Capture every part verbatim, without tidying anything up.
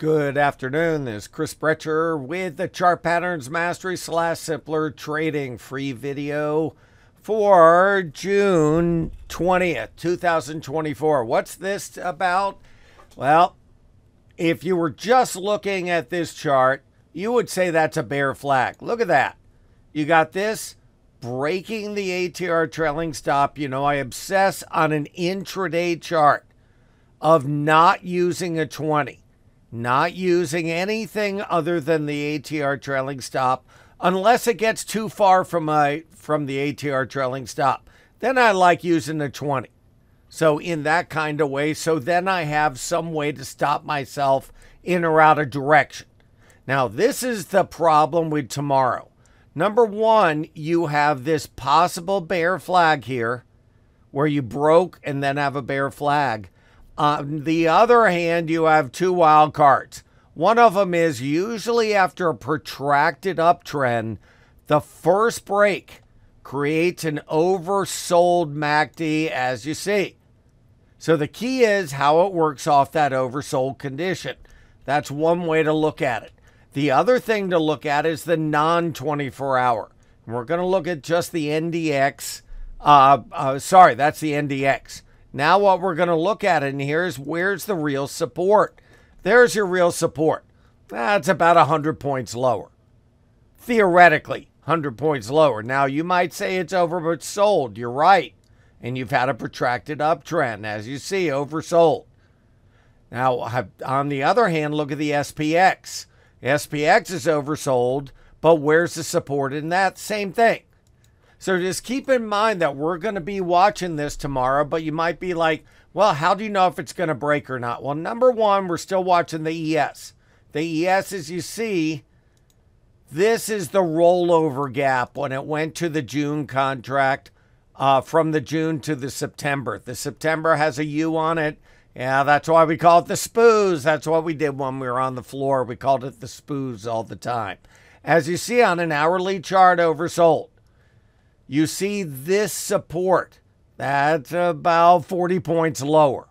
Good afternoon, this is Chris Brecher with the Chart Patterns Mastery slash Simpler Trading free video for June twentieth, two thousand twenty-four. What's this about? Well, if you were just looking at this chart, you would say that's a bear flag. Look at that. You got this breaking the A T R trailing stop. You know, I obsess on an intraday chart of not using a twenty. Not using anything other than the A T R trailing stop unless it gets too far from my from the A T R trailing stop. Then I like using the twenty. So in that kind of way, so then I have some way to stop myself in or out of direction. Now, this is the problem with tomorrow. Number one, you have this possible bear flag here where you broke and then have a bear flag. On the other hand, you have two wild cards. One of them is usually after a protracted uptrend, the first break creates an oversold M A C D, as you see. So the key is how it works off that oversold condition. That's one way to look at it. The other thing to look at is the non twenty-four hour. And we're going to look at just the N D X. Uh, uh, sorry, that's the N D X. Now what we're going to look at in here is where's the real support. There's your real support. That's about one hundred points lower. Theoretically, one hundred points lower. Now you might say it's oversold. You're right. And you've had a protracted uptrend. As you see, oversold. Now, on the other hand, look at the S P X. S P X is oversold, but where's the support in that? Same thing. So just keep in mind that we're going to be watching this tomorrow, but you might be like, well, how do you know if it's going to break or not? Well, number one, we're still watching the E S. The E S, as you see, this is the rollover gap when it went to the June contract uh, from the June to the September. The September has a U on it. Yeah, that's why we call it the Spooze. That's what we did when we were on the floor. We called it the Spooze all the time. As you see on an hourly chart, oversold. You see this support, that's about forty points lower.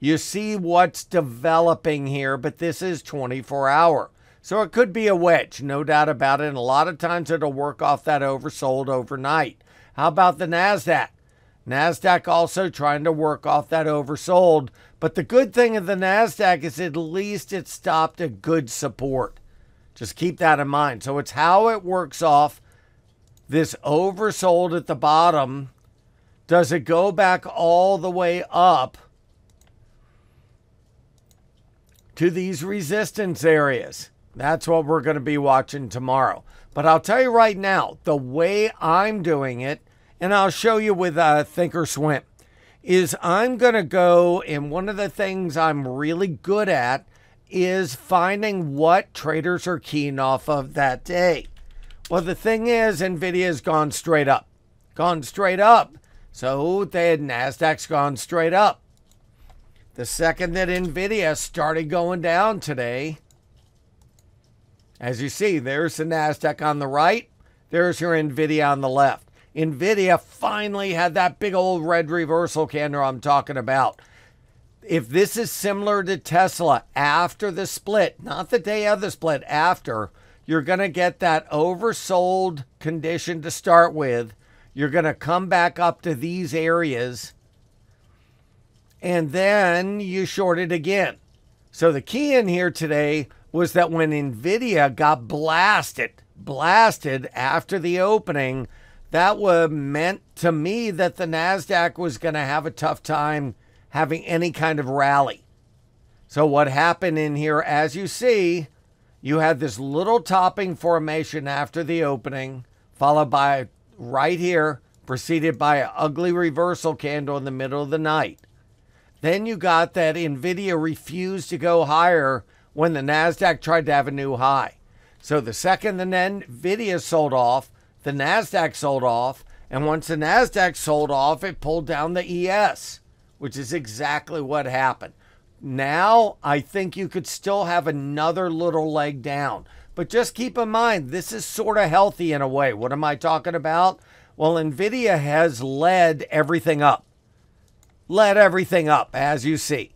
You see what's developing here, but this is twenty-four hour. So it could be a wedge, no doubt about it. And a lot of times it'll work off that oversold overnight. How about the NASDAQ? NASDAQ also trying to work off that oversold. But the good thing of the NASDAQ is at least it stopped a good support. Just keep that in mind. So it's how it works off. This oversold at the bottom, does it go back all the way up to these resistance areas? That's what we're going to be watching tomorrow. But I'll tell you right now, the way I'm doing it, and I'll show you with uh, thinkorswim, is I'm going to go, and one of the things I'm really good at is finding what traders are keen off of that day. Well, the thing is, NVIDIA has gone straight up. Gone straight up. So they had NASDAQ's gone straight up. The second that NVIDIA started going down today, as you see, there's the NASDAQ on the right. There's your NVIDIA on the left. NVIDIA finally had that big old red reversal candle I'm talking about. If this is similar to Tesla after the split, not the day of the split, after, you're going to get that oversold condition to start with. You're going to come back up to these areas. And then you short it again. So the key in here today was that when NVIDIA got blasted, blasted after the opening, that would meant to me that the NASDAQ was going to have a tough time having any kind of rally. So what happened in here, as you see, you had this little topping formation after the opening, followed by right here, preceded by an ugly reversal candle in the middle of the night. Then you got that NVIDIA refused to go higher when the NASDAQ tried to have a new high. So the second the NVIDIA sold off, the NASDAQ sold off. And once the NASDAQ sold off, it pulled down the E S, which is exactly what happened. Now, I think you could still have another little leg down. But just keep in mind, this is sort of healthy in a way. What am I talking about? Well, NVIDIA has led everything up. Led everything up, as you see.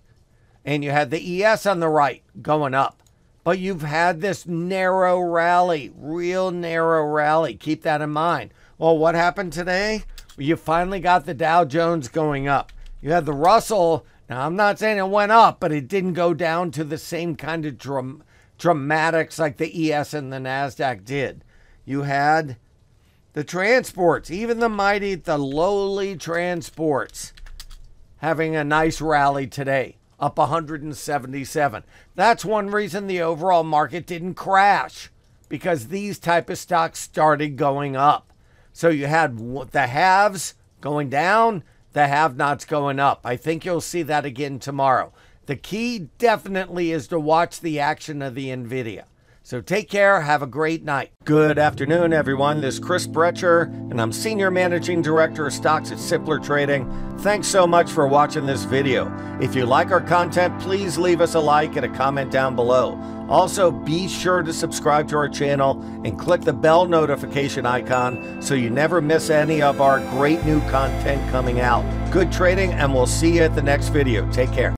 and you had the E S on the right going up. But you've had this narrow rally, real narrow rally. Keep that in mind. Well, what happened today? You finally got the Dow Jones going up. You had the Russell. Now, I'm not saying it went up, but it didn't go down to the same kind of dram dramatics like the E S and the NASDAQ did. You had the transports, even the mighty, the lowly transports, having a nice rally today, up one hundred seventy-seven. That's one reason the overall market didn't crash, because these type of stocks started going up. So you had the haves going down, the have-nots going up. I think you'll see that again tomorrow. The key definitely is to watch the action of the NVIDIA. So take care. Have a great night. Good afternoon, everyone. This is Chris Brecher, and I'm Senior Managing Director of Stocks at Simpler Trading. Thanks so much for watching this video. If you like our content, please leave us a like and a comment down below. Also, be sure to subscribe to our channel and click the bell notification icon so you never miss any of our great new content coming out. Good trading, and we'll see you at the next video. Take care.